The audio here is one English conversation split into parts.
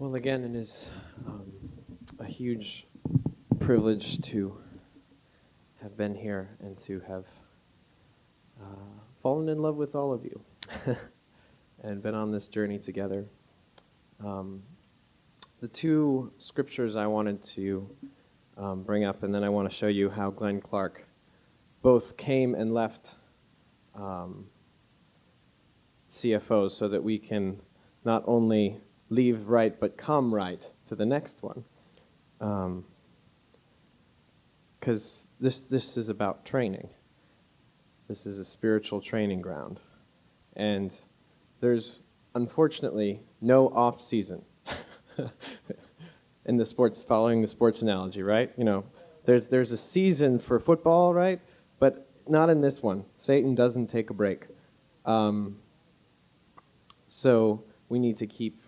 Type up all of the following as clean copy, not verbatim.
Well, again, it is a huge privilege to have been here and to have fallen in love with all of you and been on this journey together. The two scriptures I wanted to bring up, and then I want to show you how Glenn Clark both came and left CFOs so that we can not only leave right, but come right to the next one. Because this is about training. This is a spiritual training ground. And there's, unfortunately, no off-season in the sports, following the sports analogy, right? You know, there's a season for football, right? But not in this one. Satan doesn't take a break. So we need to keep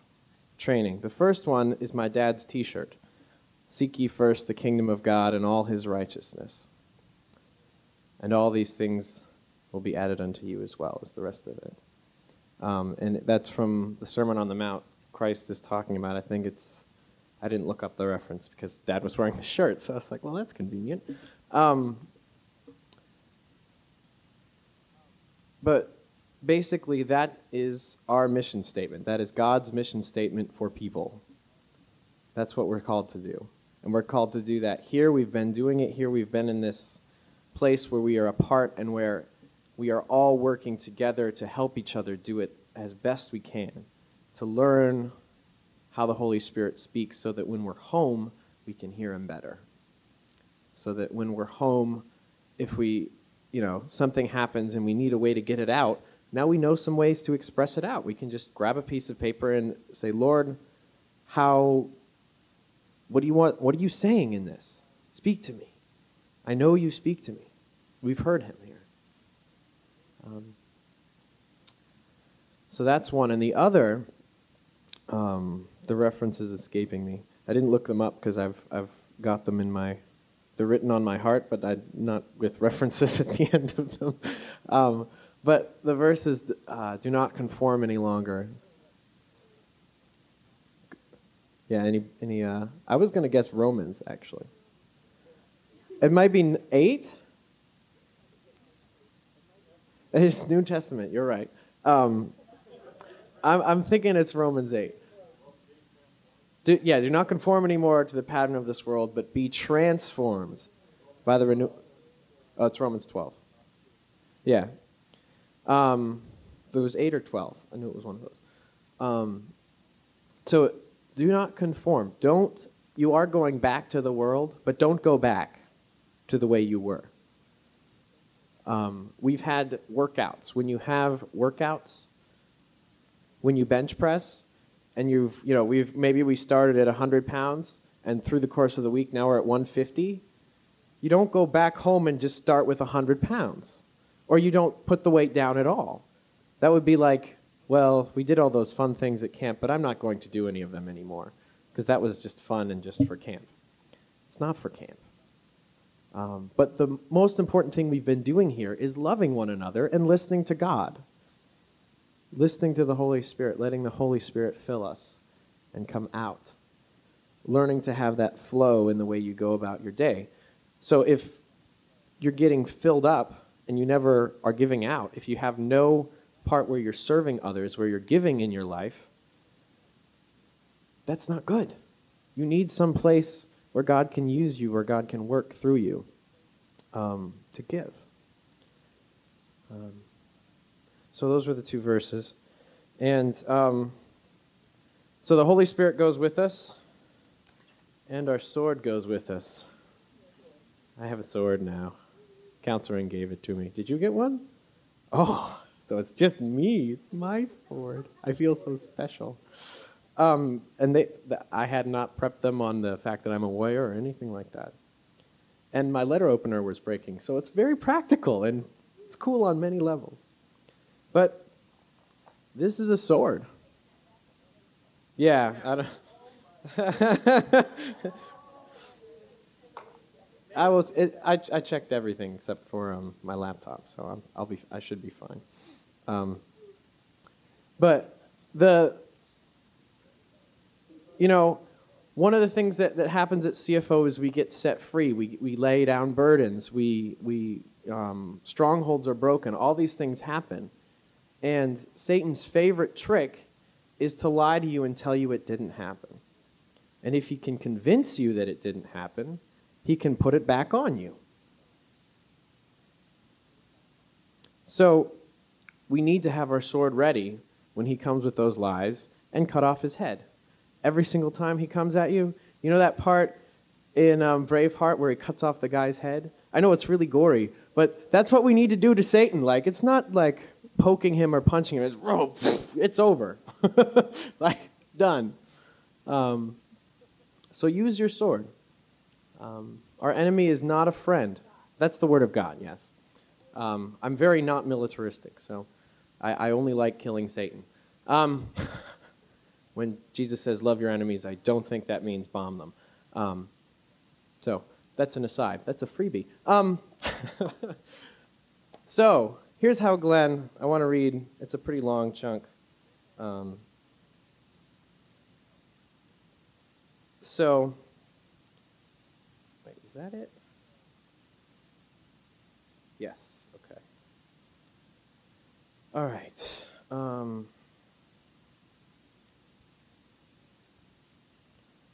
training. The first one is my dad's t-shirt. Seek ye first the kingdom of God and all his righteousness. And all these things will be added unto you, as well as the rest of it. And that's from the Sermon on the Mount. Christ is talking about, I think it's, I didn't look up the reference because Dad was wearing the shirt, so I was like, well, that's convenient. But basically, that is our mission statement. That is God's mission statement for people. That's what we're called to do. And we're called to do that here. We've been doing it here. We've been in this place where we are apart and where we are all working together to help each other do it as best we can, to learn how the Holy Spirit speaks so that when we're home, we can hear him better. So that when we're home, if we, you know, something happens and we need a way to get it out, now we know some ways to express it out. We can just grab a piece of paper and say, Lord, what do you want? What are you saying in this? Speak to me. I know you speak to me. We've heard him here. So that's one. And the other, the reference is escaping me. I didn't look them up because I've got them in my, they're written on my heart, but I'm not with references at the end of them. But the verse is, do not conform any longer. Yeah, I was going to guess Romans, actually. It might be 8? It's New Testament, you're right. I'm thinking it's Romans 8. Do not conform anymore to the pattern of this world, but be transformed by the Oh, it's Romans 12. Yeah. It was 8 or 12. I knew it was one of those. So do not conform. You are going back to the world, but don't go back to the way you were. We've had workouts. When you have workouts, when you bench press, and maybe we started at 100 pounds, and through the course of the week, now we're at 150, you don't go back home and just start with 100 pounds. Or you don't put the weight down at all. That would be like, well, we did all those fun things at camp, but I'm not going to do any of them anymore, because that was just fun and just for camp. It's not for camp. But the most important thing we've been doing here is loving one another and listening to God. Listening to the Holy Spirit, letting the Holy Spirit fill us and come out. Learning to have that flow in the way you go about your day. So if you're getting filled up and you never are giving out, if you have no part where you're serving others, where you're giving in your life, that's not good. You need some place where God can use you, where God can work through you to give. So those were the two verses. And so the Holy Spirit goes with us, and our sword goes with us. I have a sword now. Counseling gave it to me. Did you get one? Oh, so it's just me. It's my sword. I feel so special. And I had not prepped them on the fact that I'm a warrior or anything like that. And my letter opener was breaking, so it's very practical, and it's cool on many levels. But this is a sword. Yeah, I checked everything except for my laptop, so I should be fine. But you know, one of the things that happens at CFO is we get set free. We lay down burdens. We strongholds are broken. All these things happen. And Satan's favorite trick is to lie to you and tell you it didn't happen. And if he can convince you that it didn't happen, he can put it back on you. So we need to have our sword ready when he comes with those lies and cut off his head. Every single time he comes at you, you know that part in Braveheart where he cuts off the guy's head? I know it's really gory, but that's what we need to do to Satan. Like, it's not like poking him or punching him. It's, oh, it's over. Like, done. So use your sword. Our enemy is not a friend. That's the word of God, yes. I'm very not militaristic, so I only like killing Satan. When Jesus says, love your enemies, I don't think that means bomb them. So that's an aside. That's a freebie. So here's how Glenn, I want to read. It's a pretty long chunk. So, wait, is that it? Yes, okay. All right.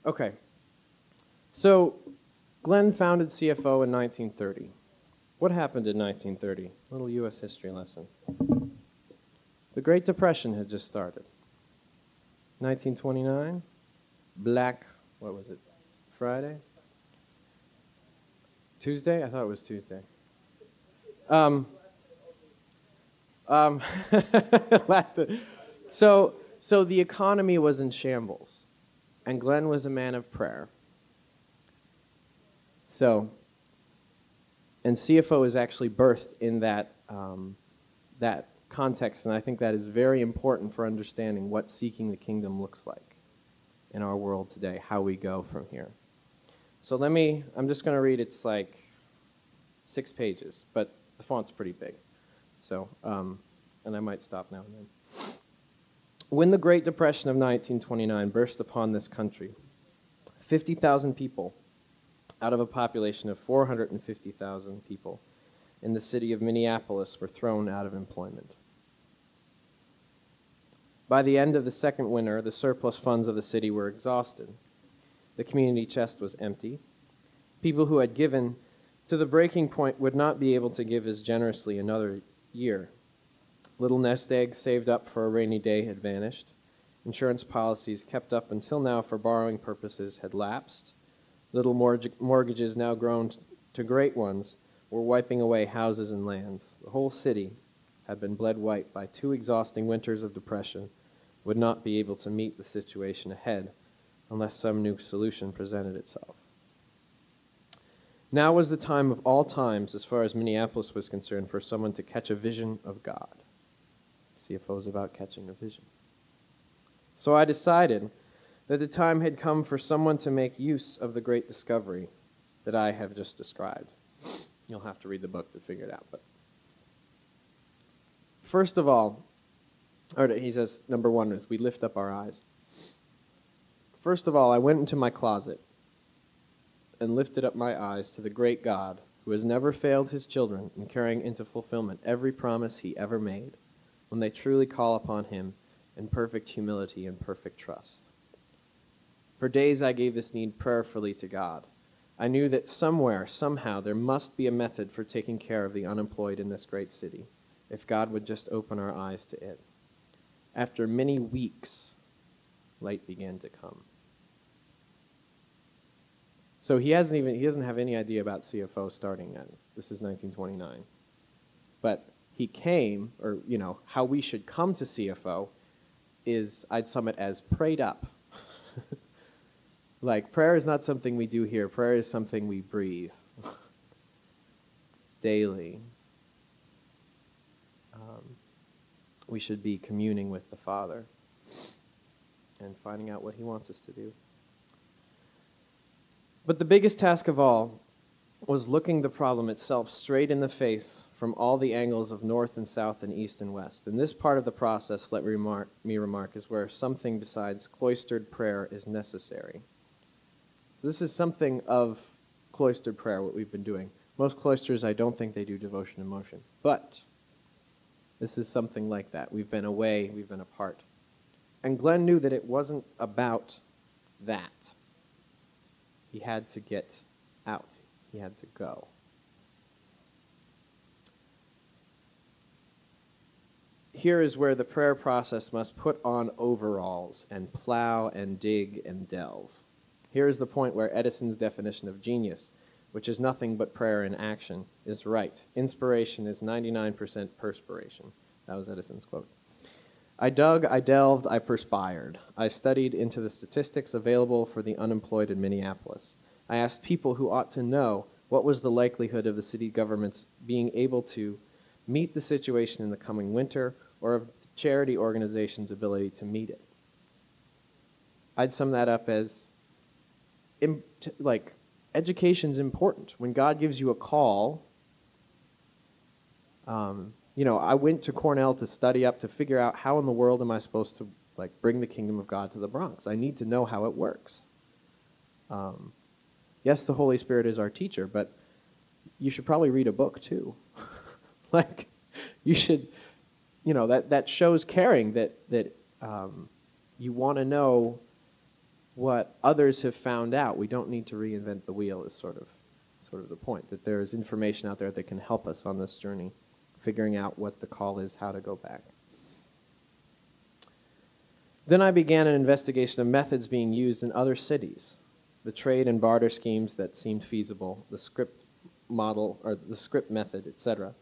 Okay. So, Glenn founded CFO in 1930. What happened in 1930? A little U.S. history lesson. The Great Depression had just started. 1929, Black, what was it, Friday? Tuesday? I thought it was Tuesday. So the economy was in shambles. And Glenn was a man of prayer. So, and CFO is actually birthed in that context, and I think that is very important for understanding what seeking the kingdom looks like in our world today, how we go from here. So I'm just going to read, it's like 6 pages, but the font's pretty big. So, and I might stop now and then. When the Great Depression of 1929 burst upon this country, 50,000 people out of a population of 450,000 people in the city of Minneapolis were thrown out of employment. By the end of the second winter, the surplus funds of the city were exhausted. The community chest was empty. People who had given to the breaking point would not be able to give as generously another year. Little nest eggs saved up for a rainy day had vanished. Insurance policies kept up until now for borrowing purposes had lapsed. Little mortgages, now grown to great ones, were wiping away houses and lands. The whole city had been bled white by 2 exhausting winters of depression, would not be able to meet the situation ahead unless some new solution presented itself. Now was the time of all times, as far as Minneapolis was concerned, for someone to catch a vision of God. CFO is about catching a vision. So I decided that the time had come for someone to make use of the great discovery that I have just described. You'll have to read the book to figure it out. But first of all, or he says, number one is we lift up our eyes. First of all, I went into my closet and lifted up my eyes to the great God who has never failed his children in carrying into fulfillment every promise he ever made, when they truly call upon him in perfect humility and perfect trust. For days I gave this need prayerfully to God. I knew that somewhere, somehow, there must be a method for taking care of the unemployed in this great city, if God would just open our eyes to it. After many weeks, light began to come. So he doesn't have any idea about CFO starting yet. This is 1929. But he came, or, you know, how we should come to CFO is, I'd sum it as prayed up. Like, prayer is not something we do here. Prayer is something we breathe daily. We should be communing with the Father and finding out what he wants us to do. But the biggest task of all was looking the problem itself straight in the face from all the angles of north and south and east and west. And this part of the process, let me remark, is where something besides cloistered prayer is necessary. This is something of cloistered prayer, what we've been doing. Most cloisters, I don't think they do devotion in motion. But this is something like that. We've been away, we've been apart. And Glenn knew that it wasn't about that. He had to get out. He had to go. Here is where the prayer process must put on overalls and plow and dig and delve. Here is the point where Edison's definition of genius, which is nothing but prayer in action, is right. Inspiration is 99% perspiration. That was Edison's quote. I dug, I delved, I perspired. I studied into the statistics available for the unemployed in Minneapolis. I asked people who ought to know what was the likelihood of the city governments being able to meet the situation in the coming winter, or of the charity organizations' ability to meet it. I'd sum that up as, like, education's important. When God gives you a call, you know, I went to Cornell to study up to figure out how in the world am I supposed to, like, bring the kingdom of God to the Bronx. I need to know how it works. Yes, the Holy Spirit is our teacher, but you should probably read a book too. Like, you should, you know, that shows caring, that you want to know what others have found out. We don't need to reinvent the wheel is sort of the point, that there is information out there that can help us on this journey, figuring out what the call is, how to go back. Then I began an investigation of methods being used in other cities, the trade and barter schemes that seemed feasible, the script model, or the script method, etc.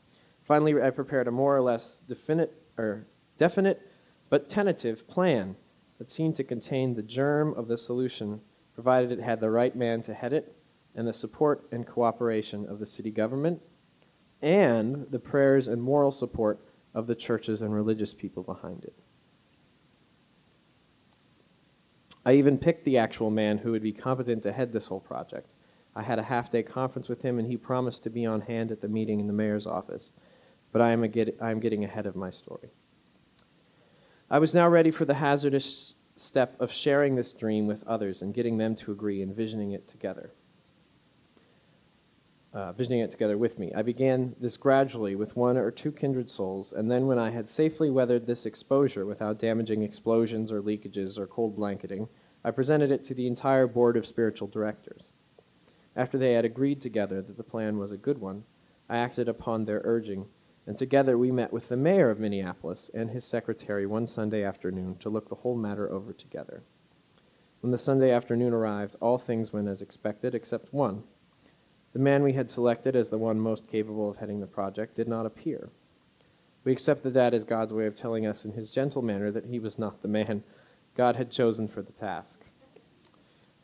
Finally, I prepared a more or less definite but tentative plan that seemed to contain the germ of the solution, provided it had the right man to head it, and the support and cooperation of the city government, and the prayers and moral support of the churches and religious people behind it. I even picked the actual man who would be competent to head this whole project. I had a half-day conference with him, and he promised to be on hand at the meeting in the mayor's office. But I am getting ahead of my story. I was now ready for the hazardous step of sharing this dream with others and getting them to agree and visioning it together with me. I began this gradually with one or two kindred souls, and then when I had safely weathered this exposure without damaging explosions or leakages or cold blanketing, I presented it to the entire board of spiritual directors. After they had agreed together that the plan was a good one, I acted upon their urging, and together we met with the mayor of Minneapolis and his secretary one Sunday afternoon to look the whole matter over together. When the Sunday afternoon arrived, all things went as expected except one. The man we had selected as the one most capable of heading the project did not appear. We accepted that as God's way of telling us in his gentle manner that he was not the man God had chosen for the task.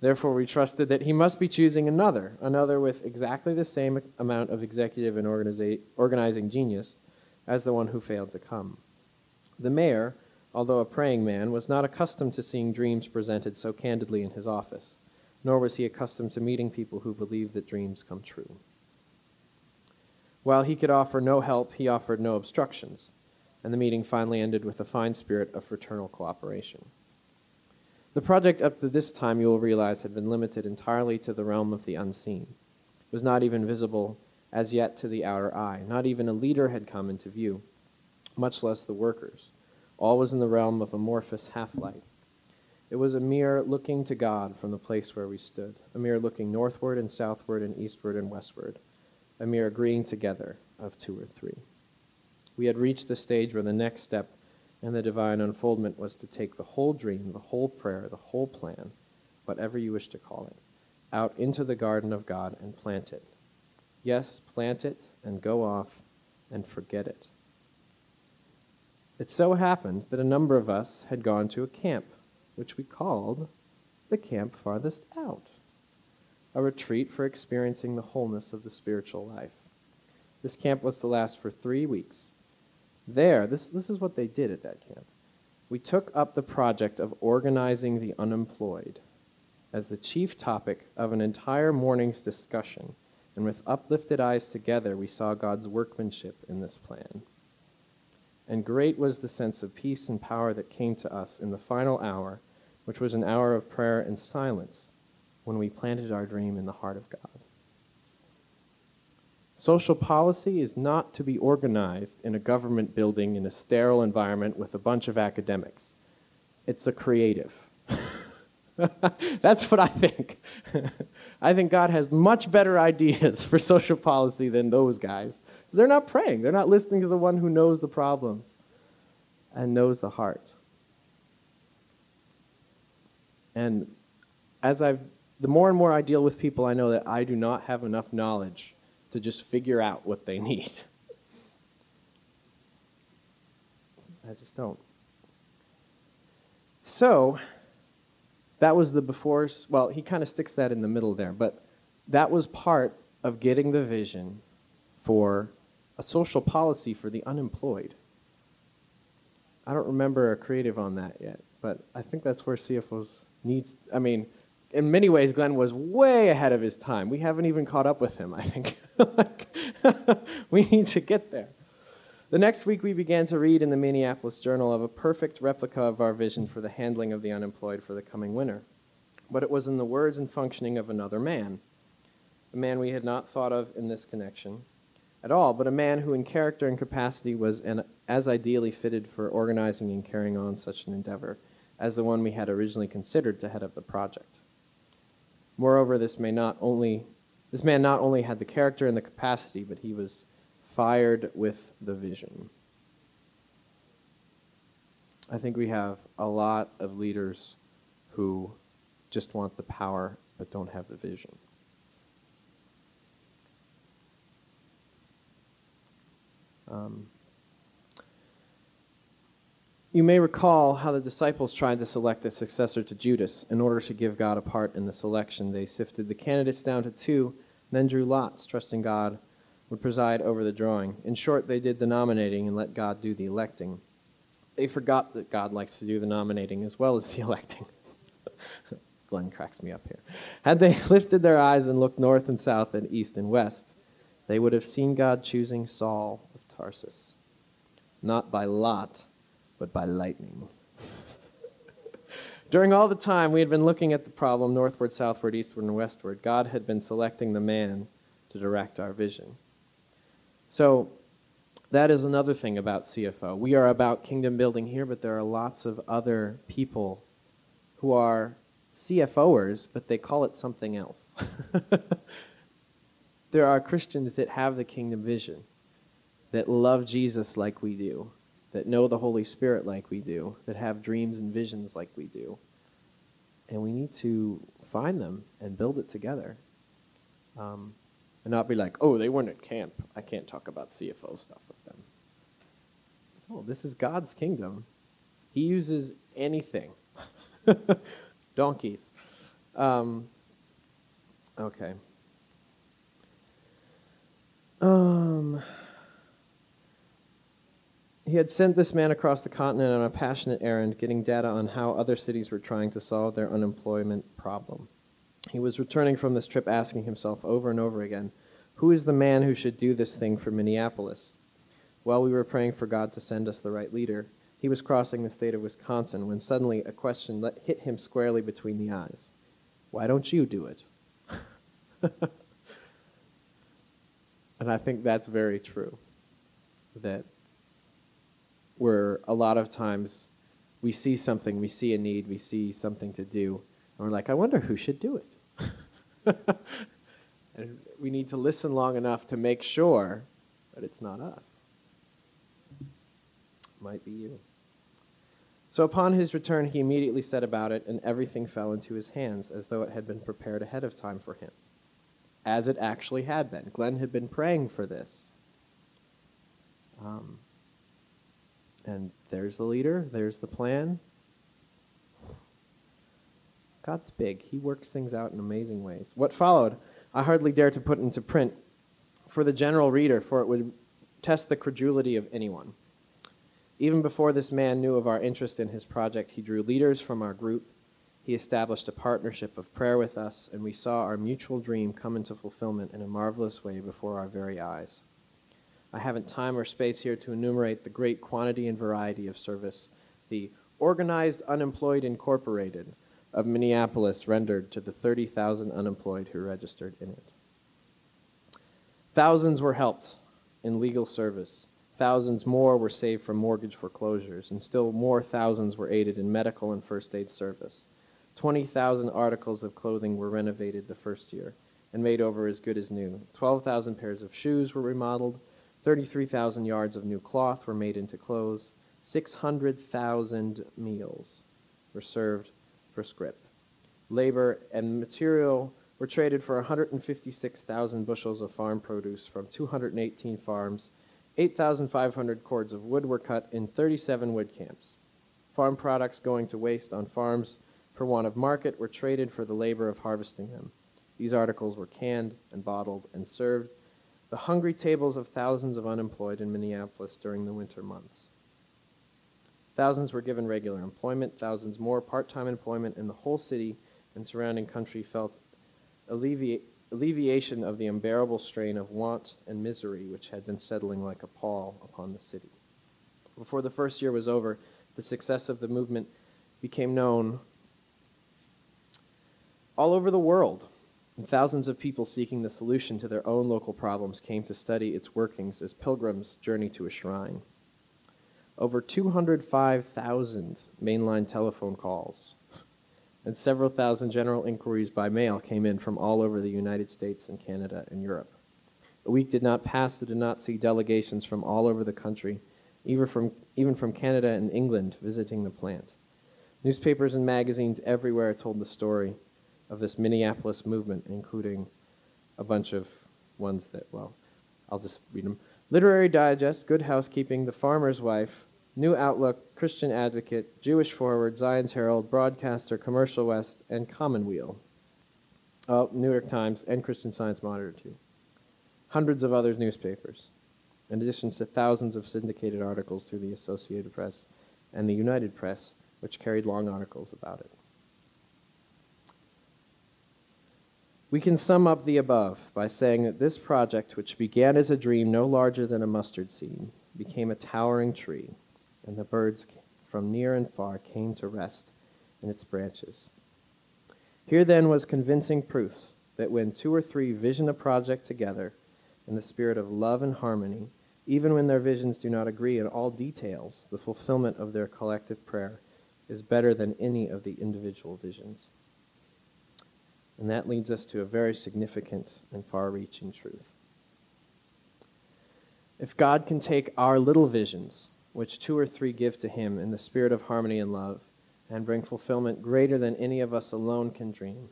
Therefore, we trusted that he must be choosing another with exactly the same amount of executive and organizing genius as the one who failed to come. The mayor, although a praying man, was not accustomed to seeing dreams presented so candidly in his office, nor was he accustomed to meeting people who believed that dreams come true. While he could offer no help, he offered no obstructions, and the meeting finally ended with a fine spirit of fraternal cooperation. The project up to this time, you will realize, had been limited entirely to the realm of the unseen. It was not even visible as yet to the outer eye. Not even a leader had come into view, much less the workers. All was in the realm of amorphous half-light. It was a mere looking to God from the place where we stood, a mere looking northward and southward and eastward and westward, a mere agreeing together of two or three. We had reached the stage where the next step and the divine unfoldment was to take the whole dream, the whole prayer, the whole plan, whatever you wish to call it, out into the garden of God and plant it. Yes, plant it and go off and forget it. It so happened that a number of us had gone to a camp, which we called the Camp Farthest Out, a retreat for experiencing the wholeness of the spiritual life. This camp was to last for 3 weeks. There, this is what they did at that camp. We took up the project of organizing the unemployed as the chief topic of an entire morning's discussion, and with uplifted eyes together we saw God's workmanship in this plan. And great was the sense of peace and power that came to us in the final hour, which was an hour of prayer and silence, when we planted our dream in the heart of God. Social policy is not to be organized in a government building in a sterile environment with a bunch of academics. It's a creative. That's what I think. I think God has much better ideas for social policy than those guys. They're not praying. They're not listening to the one who knows the problems and knows the heart. And as the more and more I deal with people, I know that I do not have enough knowledge to just figure out what they need. I just don't. So that was the before, well, he kind of sticks that in the middle there, but that was part of getting the vision for a social policy for the unemployed. I don't remember a creative on that yet, but I think that's where CFOs needs, I mean, in many ways, Glenn was way ahead of his time. We haven't even caught up with him, I think. We need to get there. The next week, we began to read in the Minneapolis Journal of a perfect replica of our vision for the handling of the unemployed for the coming winter. But it was in the words and functioning of another man, a man we had not thought of in this connection at all, but a man who in character and capacity was as ideally fitted for organizing and carrying on such an endeavor as the one we had originally considered to head up the project. Moreover, this man not only had the character and the capacity, but he was fired with the vision. I think we have a lot of leaders who just want the power but don't have the vision. You may recall how the disciples tried to select a successor to Judas. In order to give God a part in the selection, they sifted the candidates down to two, then drew lots, trusting God would preside over the drawing. In short, they did the nominating and let God do the electing. They forgot that God likes to do the nominating as well as the electing. Glenn cracks me up here. Had they lifted their eyes and looked north and south and east and west, they would have seen God choosing Saul of Tarsus, not by lot, but by lightning. During all the time we had been looking at the problem northward, southward, eastward, and westward, God had been selecting the man to direct our vision. So that is another thing about CFO. We are about kingdom building here, but there are lots of other people who are CFOers, but they call it something else. There are Christians that have the kingdom vision, that love Jesus like we do, that know the Holy Spirit like we do, that have dreams and visions like we do. And we need to find them and build it together. And not be like, oh, they weren't at camp. I can't talk about CFO stuff with them. No, this is God's kingdom. He uses anything. Donkeys. Okay. He had sent this man across the continent on a passionate errand, getting data on how other cities were trying to solve their unemployment problem. He was returning from this trip asking himself over and over again, who is the man who should do this thing for Minneapolis? While we were praying for God to send us the right leader, he was crossing the state of Wisconsin when suddenly a question hit him squarely between the eyes. Why don't you do it? And I think that's very true, that where a lot of times we see something, we see a need, we see something to do, and we're like, I wonder who should do it. And we need to listen long enough to make sure that it's not us. It might be you. So upon his return, he immediately set about it, and everything fell into his hands as though it had been prepared ahead of time for him, as it actually had been. Glenn had been praying for this. And there's the leader, there's the plan. God's big. He works things out in amazing ways. What followed, I hardly dare to put into print for the general reader, for it would test the credulity of anyone. Even before this man knew of our interest in his project, he drew leaders from our group. He established a partnership of prayer with us, and we saw our mutual dream come into fulfillment in a marvelous way before our very eyes. I haven't time or space here to enumerate the great quantity and variety of service the Organized Unemployed Incorporated of Minneapolis rendered to the 30,000 unemployed who registered in it. Thousands were helped in legal service. Thousands more were saved from mortgage foreclosures, and still more thousands were aided in medical and first aid service. 20,000 articles of clothing were renovated the first year and made over as good as new. 12,000 pairs of shoes were remodeled. 33,000 yards of new cloth were made into clothes. 600,000 meals were served for scrip. Labor and material were traded for 156,000 bushels of farm produce from 218 farms. 8,500 cords of wood were cut in 37 wood camps. Farm products going to waste on farms for want of market were traded for the labor of harvesting them. These articles were canned and bottled and served the hungry tables of thousands of unemployed in Minneapolis during the winter months. Thousands were given regular employment, thousands more part-time employment, and the whole city and surrounding country felt alleviation of the unbearable strain of want and misery which had been settling like a pall upon the city. Before the first year was over, the success of the movement became known all over the world, and thousands of people seeking the solution to their own local problems came to study its workings as pilgrims journey to a shrine. Over 205,000 mainline telephone calls and several thousand general inquiries by mail came in from all over the United States and Canada and Europe. A week did not pass that did not see delegations from all over the country, even from Canada and England, visiting the plant. Newspapers and magazines everywhere told the story of this Minneapolis movement, including a bunch of ones that, well, I'll just read them. Literary Digest, Good Housekeeping, The Farmer's Wife, New Outlook, Christian Advocate, Jewish Forward, Zion's Herald, Broadcaster, Commercial West, and Commonweal. Oh, New York Times and Christian Science Monitor, too. Hundreds of other newspapers, in addition to thousands of syndicated articles through the Associated Press and the United Press, which carried long articles about it. We can sum up the above by saying that this project, which began as a dream no larger than a mustard seed, became a towering tree, and the birds from near and far came to rest in its branches. Here then was convincing proof that when two or three vision a project together in the spirit of love and harmony, even when their visions do not agree in all details, the fulfillment of their collective prayer is better than any of the individual visions. And that leads us to a very significant and far-reaching truth. If God can take our little visions, which two or three give to him in the spirit of harmony and love, and bring fulfillment greater than any of us alone can dream,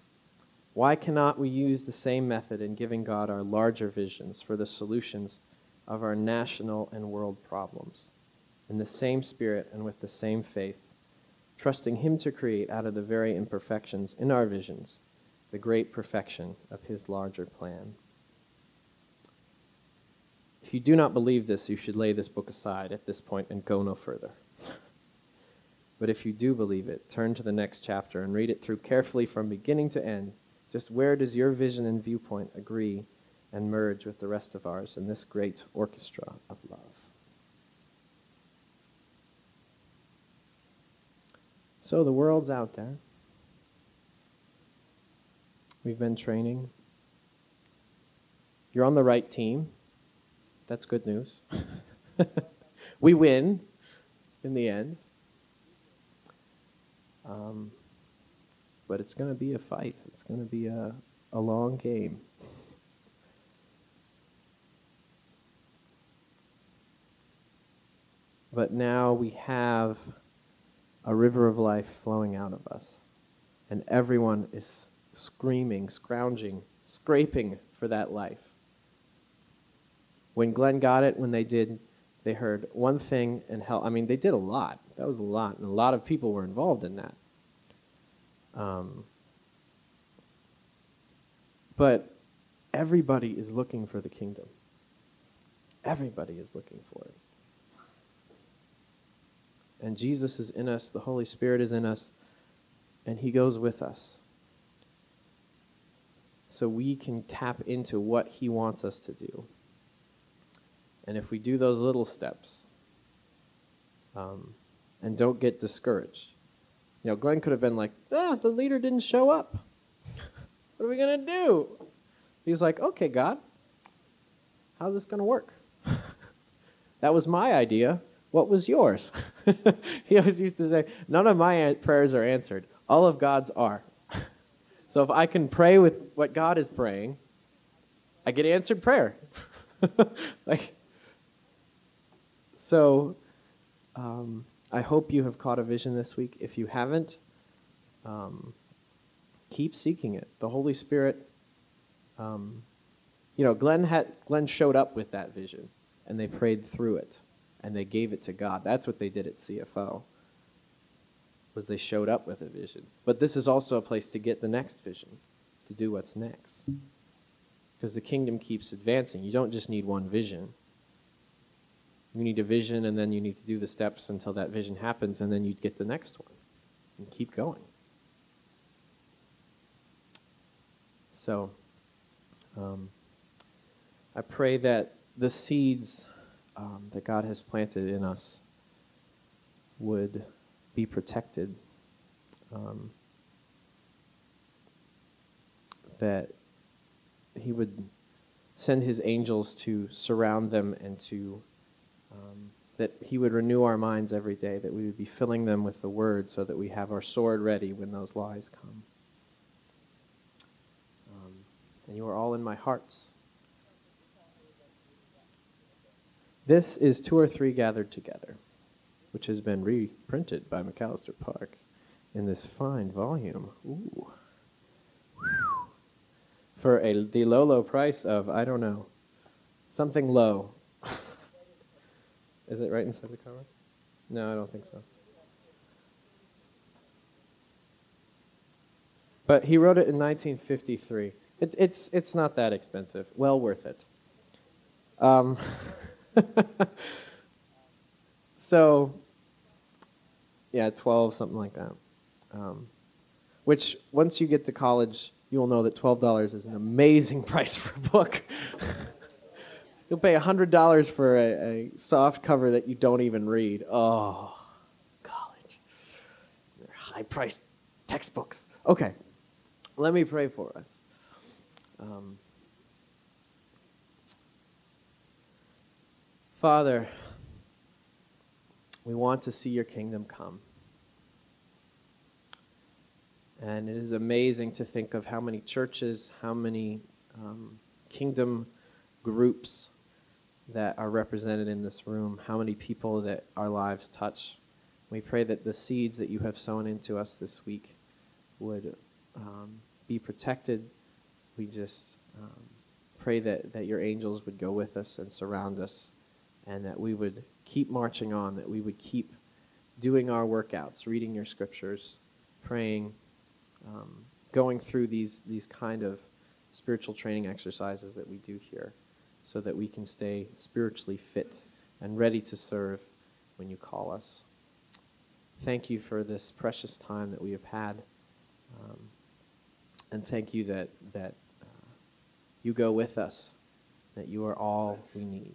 why cannot we use the same method in giving God our larger visions for the solutions of our national and world problems, in the same spirit and with the same faith, trusting him to create out of the very imperfections in our visions the great perfection of his larger plan? If you do not believe this, you should lay this book aside at this point and go no further. But if you do believe it, turn to the next chapter and read it through carefully from beginning to end. Just where does your vision and viewpoint agree and merge with the rest of ours in this great orchestra of love? So the world's out there. We've been training. You're on the right team. That's good news. We win in the end. But it's going to be a fight. It's going to be a long game. But now we have a river of life flowing out of us, and everyone is screaming, scrounging, scraping for that life. When Glenn got it, when they did, they heard one thing and hell. I mean, they did a lot. That was a lot, and a lot of people were involved in that. But everybody is looking for the kingdom. Everybody is looking for it. And Jesus is in us. The Holy Spirit is in us. and he goes with us. So we can tap into what he wants us to do. And if we do those little steps, and don't get discouraged. You know, Glenn could have been like, the leader didn't show up. What are we going to do? He's like, okay, God, how's this going to work? That was my idea. What was yours? He always used to say, none of my prayers are answered. All of God's are. So if I can pray with what God is praying, I get answered prayer. I hope you have caught a vision this week. If you haven't, keep seeking it. The Holy Spirit, Glenn showed up with that vision, and they prayed through it, and they gave it to God. That's what they did at CFO, was they showed up with a vision. But this is also a place to get the next vision, to do what's next. Because the kingdom keeps advancing. You don't just need one vision. You need a vision, and then you need to do the steps until that vision happens, and then you get the next one. And keep going. So, I pray that the seeds that God has planted in us would be protected. That he would send his angels to surround them and to that he would renew our minds every day, that we would be filling them with the word so that we have our sword ready when those lies come. And you are all in my hearts. This is 2 or 3 gathered together, which has been reprinted by Macalester Park in this fine volume. Ooh. For the low price of, I don't know, something low. Is it right inside the cover? No, I don't think so. But he wrote it in 1953. It's not that expensive. Well worth it. So, yeah, 12, something like that. Which, once you get to college, you'll know that $12 is an amazing price for a book. You'll pay $100 for a soft cover that you don't even read. Oh, college. They're high-priced textbooks. Okay, let me pray for us. Father, we want to see your kingdom come. And it is amazing to think of how many churches, how many kingdom groups that are represented in this room, how many people that our lives touch. We pray that the seeds that you have sown into us this week would be protected. We just pray that your angels would go with us and surround us, and that we would keep marching on, that we would keep doing our workouts, reading your scriptures, praying, going through these kind of spiritual training exercises that we do here, so that we can stay spiritually fit and ready to serve when you call us. Thank you for this precious time that we have had. And thank you that you go with us, that you are all we need.